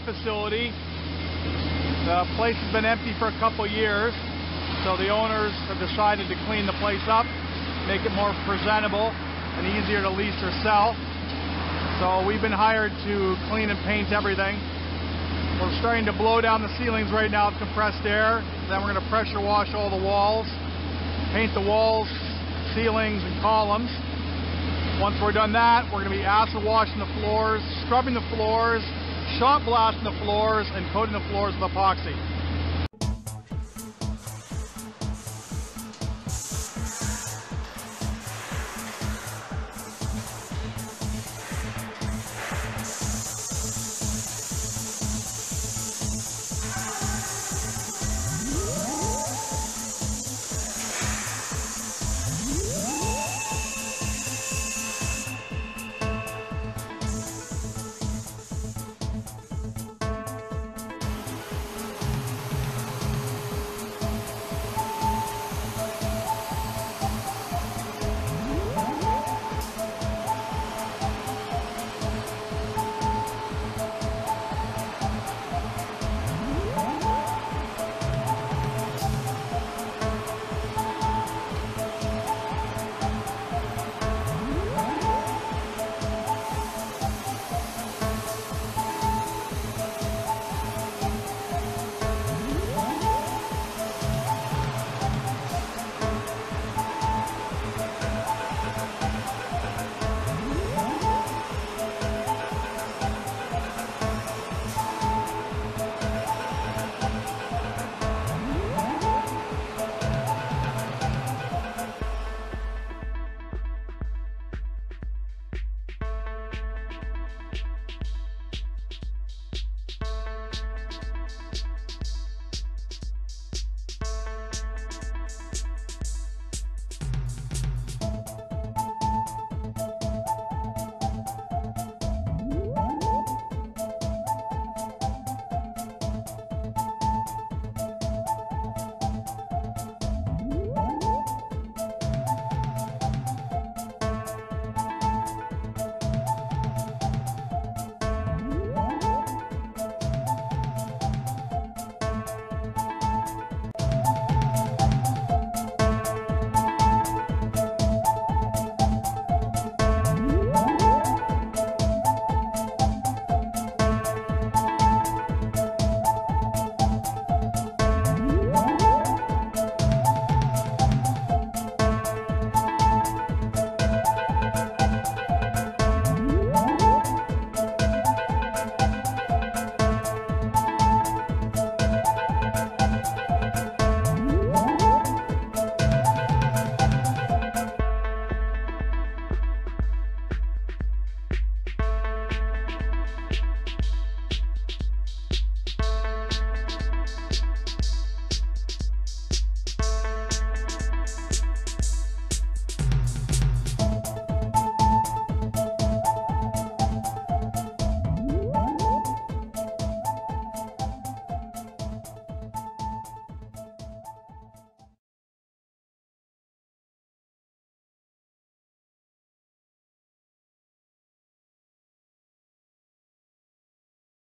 5 facility. The place has been empty for a couple years, so the owners have decided to clean the place up, make it more presentable and easier to lease or sell. So we've been hired to clean and paint everything. We're starting to blow down the ceilings right now with compressed air. Then we're going to pressure wash all the walls, paint the walls, ceilings, and columns. Once we're done that, we're going to be acid washing the floors, scrubbing the floors, shot blasting the floors, and coating the floors with epoxy.